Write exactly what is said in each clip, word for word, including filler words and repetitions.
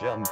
jump.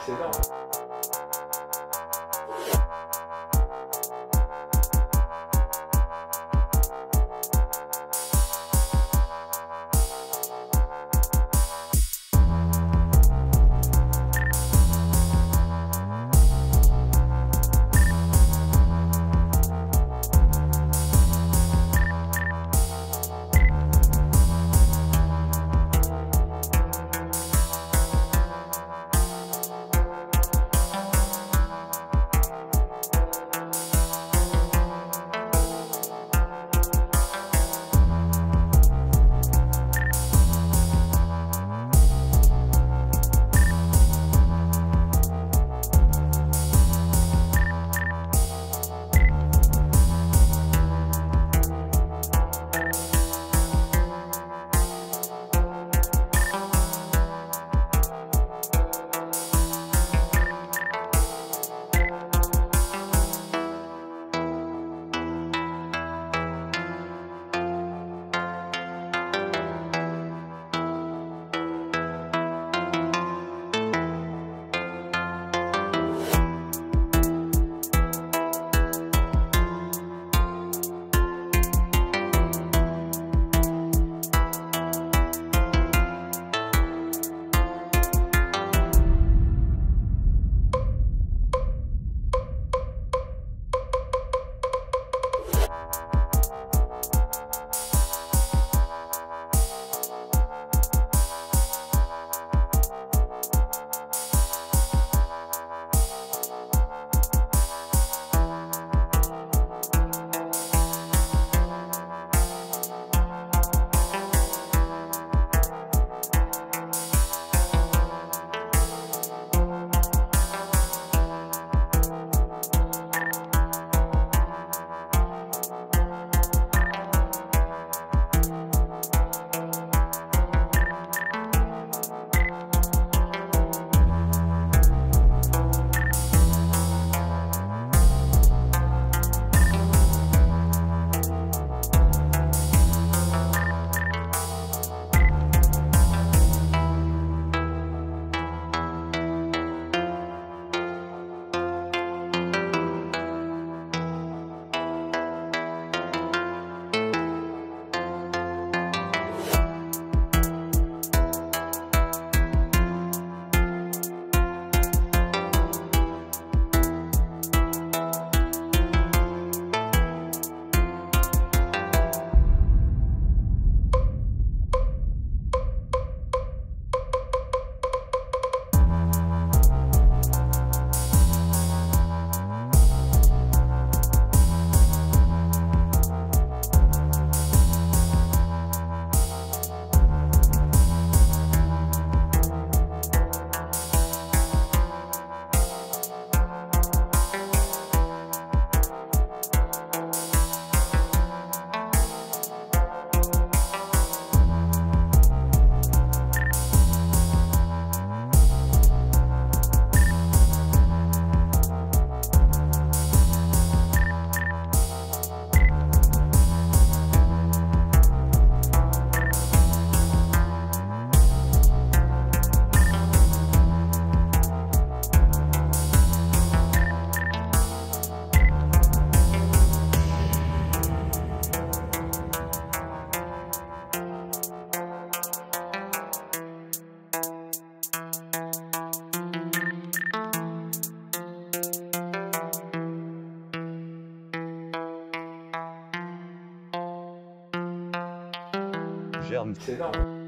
Jump.